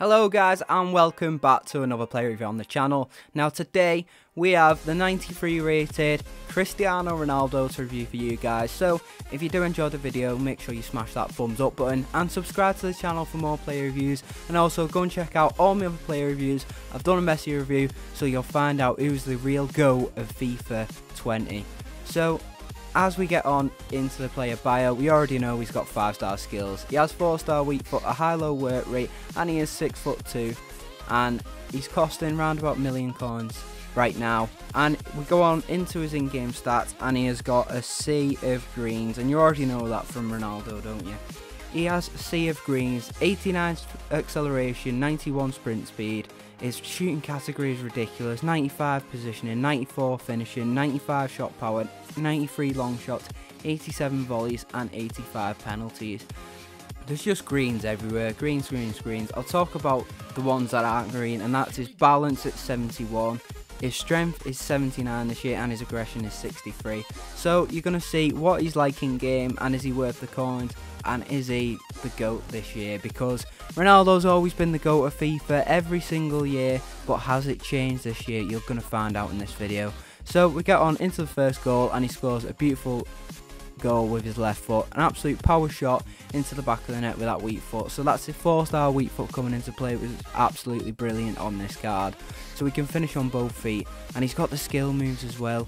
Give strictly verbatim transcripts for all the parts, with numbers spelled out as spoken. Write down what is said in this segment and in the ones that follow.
Hello guys and welcome back to another play review on the channel. Now today we have the ninety-three rated Cristiano Ronaldo to review for you guys. So if you do enjoy the video, make sure you smash that thumbs up button and subscribe to the channel for more play reviews, and also go and check out all my other play reviews. I've done a Messi review, so you'll find out who's the real go of FIFA twenty. So as we get on into the player bio, we already know he's got five star skills. He has four star weak foot, a high-low work rate, and he is six foot two. And he's costing around about a million coins right now. And we go on into his in-game stats, and he has got a sea of greens. And you already know that from Ronaldo, don't you? He has a sea of greens, eighty-nine acceleration, ninety-one sprint speed. His shooting category is ridiculous, ninety-five positioning, ninety-four finishing, ninety-five shot power, ninety-three long shots, eighty-seven volleys and eighty-five penalties. There's just greens everywhere, greens, greens, greens. I'll talk about the ones that aren't green, and that's his balance at seventy-one, his strength is seventy-nine this year and his aggression is sixty-three. So you're going to see what he's like in game, and is he worth the coins, and is he the GOAT this year? Because Ronaldo's always been the GOAT of FIFA every single year, but has it changed this year? You're going to find out in this video. So we get on into the first goal, and he scores a beautiful goal with his left foot, an absolute power shot into the back of the net with that weak foot. So that's the four star weak foot coming into play, which is absolutely brilliant on this card. So we can finish on both feet, and he's got the skill moves as well.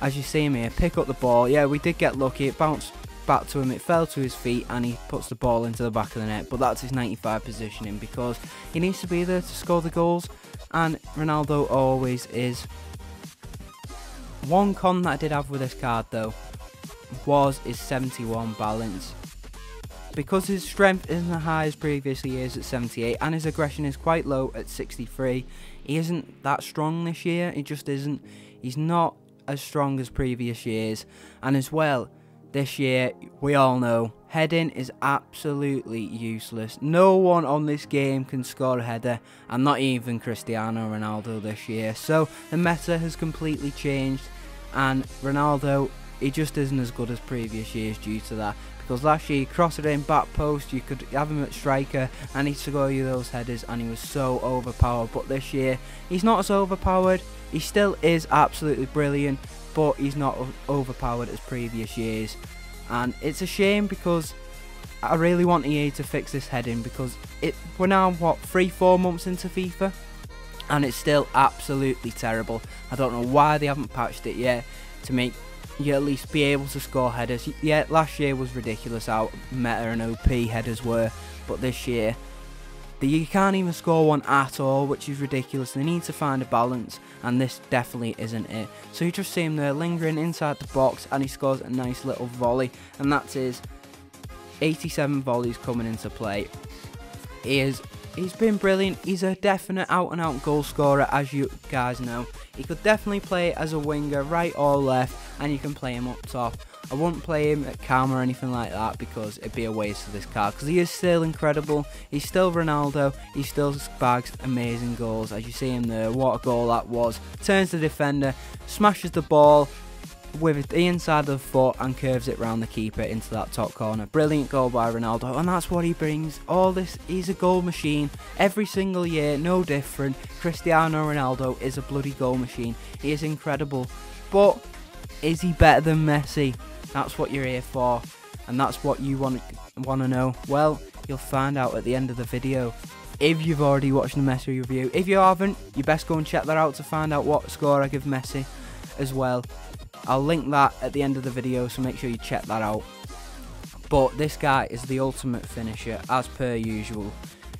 As you see him here, pick up the ball. Yeah, we did get lucky, it bounced back to him, it fell to his feet, and he puts the ball into the back of the net. But that's his ninety-five positioning, because he needs to be there to score the goals, and Ronaldo always is. One con that I did have with this card though was his seventy-one balance, because his strength isn't as high as previous years at seventy-eight, and his aggression is quite low at sixty-three. He isn't that strong this year, he just isn't. He's not as strong as previous years. And as well, this year, we all know, heading is absolutely useless. No one on this game can score a header, and not even Cristiano Ronaldo this year. So the meta has completely changed, and Ronaldo, he just isn't as good as previous years due to that. Because last year, he crossed it in back post, you could have him at striker, and he'd score you those headers, and he was so overpowered. But this year, he's not as overpowered. He still is absolutely brilliant, but he's not overpowered as previous years. And it's a shame, because I really want E A to fix this heading, because it we're now, what, three, four months into FIFA, and it's still absolutely terrible. I don't know why they haven't patched it yet to make you at least be able to score headers. Yeah, last year was ridiculous how meta and O P headers were, but this year, you can't even score one at all, which is ridiculous. They need to find a balance, and this definitely isn't it. So you just see him there lingering inside the box, and he scores a nice little volley, and that's his eighty-seven volleys coming into play. He is, he's been brilliant. He's a definite out and out goal scorer, as you guys know. He could definitely play as a winger, right or left, and you can play him up top. I wouldn't play him at cam or anything like that, because it'd be a waste of this card, because he is still incredible. He's still Ronaldo. He still bags amazing goals. As you see him there, what a goal that was. Turns the defender, smashes the ball with the inside of the foot, and curves it round the keeper into that top corner. Brilliant goal by Ronaldo, and that's what he brings. All this, he's a goal machine every single year, no different. Cristiano Ronaldo is a bloody goal machine. He is incredible, but is he better than Messi? That's what you're here for, and that's what you want want to know. Well, you'll find out at the end of the video. If you've already watched the Messi review, if you haven't, you best go and check that out to find out what score I give Messi as well. I'll link that at the end of the video, so make sure you check that out. But this guy is the ultimate finisher, as per usual.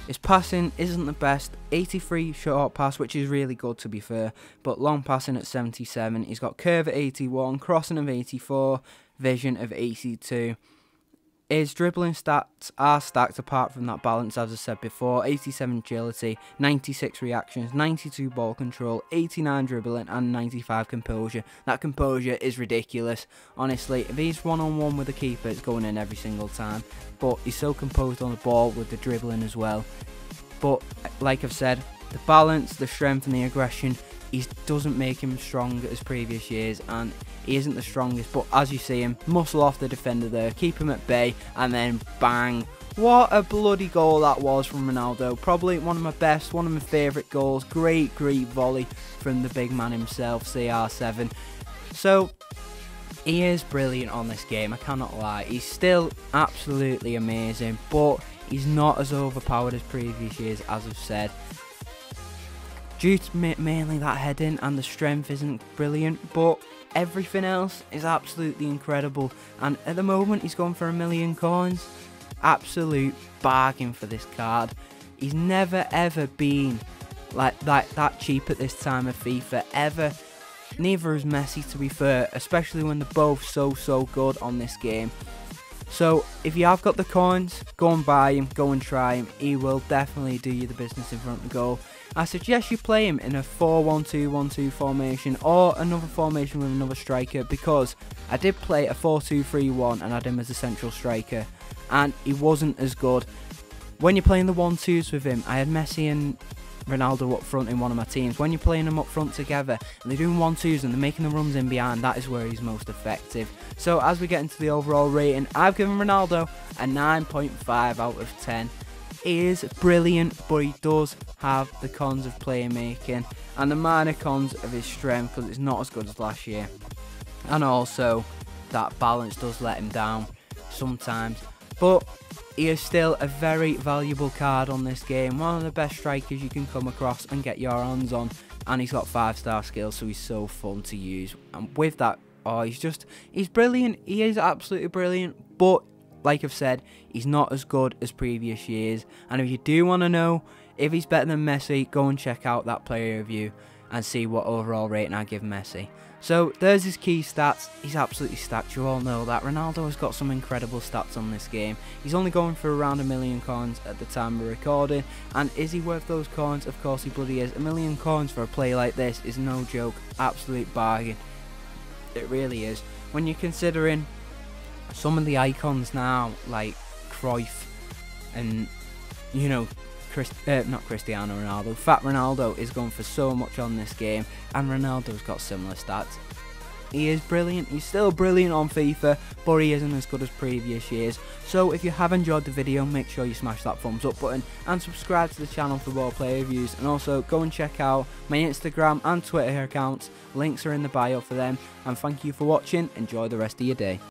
His passing isn't the best, eighty-three short pass, which is really good to be fair, but long passing at seventy-seven, he's got curve at eighty-one, crossing of eighty-four, vision of eighty-two. His dribbling stats are stacked apart from that balance, as I said before, eighty-seven agility, ninety-six reactions, ninety-two ball control, eighty-nine dribbling and ninety-five composure. That composure is ridiculous. Honestly, if he's one-on-one with the keeper, it's going in every single time. But he's so composed on the ball with the dribbling as well. But like I've said, the balance, the strength and the aggression, he doesn't make him strong as previous years, and he isn't the strongest. But as you see him, muscle off the defender there, keep him at bay, and then bang, What a bloody goal that was from Ronaldo. Probably one of my best, one of my favourite goals. Great, great volley from the big man himself, C R seven. So, he is brilliant on this game, I cannot lie. He's still absolutely amazing, but he's not as overpowered as previous years, as I've said. Due to mainly that heading and the strength isn't brilliant, but everything else is absolutely incredible. And at the moment, he's gone for a million coins. Absolute bargain for this card. He's never ever been like that, that cheap at this time of FIFA ever. Neither is Messi, to be fair, especially when they're both so so good on this game. So if you have got the coins, go and buy him, go and try him. He will definitely do you the business in front of goal. I suggest you play him in a four one two one two formation or another formation with another striker, because I did play a four two three one and had him as a central striker and he wasn't as good. When you're playing the one twos with him, I had Messi and Ronaldo up front in one of my teams. When you're playing them up front together and they're doing one twos and they're making the runs in behind, that is where he's most effective. So as we get into the overall rating, I've given Ronaldo a nine point five out of ten. He is brilliant, but he does have the cons of playmaking and the minor cons of his strength, because it's not as good as last year. And also that balance does let him down sometimes. But he is still a very valuable card on this game. One of the best strikers you can come across and get your hands on. And he's got five star skills, so he's so fun to use. And with that, oh, he's just, he's brilliant. He is absolutely brilliant. But, like I've said, he's not as good as previous years. And if you do want to know if he's better than Messi, go and check out that player review and see what overall rating I give Messi. So there's his key stats. He's absolutely stacked, you all know that. Ronaldo has got some incredible stats on this game. He's only going for around a million coins at the time of recording, and is he worth those coins? Of course he bloody is. A million coins for a play like this is no joke, absolute bargain. It really is. When you're considering some of the icons now, like Cruyff and, you know, Christ uh, not Cristiano Ronaldo, Fat Ronaldo is going for so much on this game, and Ronaldo's got similar stats. He is brilliant, he's still brilliant on FIFA, but he isn't as good as previous years. So if you have enjoyed the video, make sure you smash that thumbs up button and subscribe to the channel for more player reviews, and also go and check out my Instagram and Twitter accounts, links are in the bio for them, and thank you for watching, enjoy the rest of your day.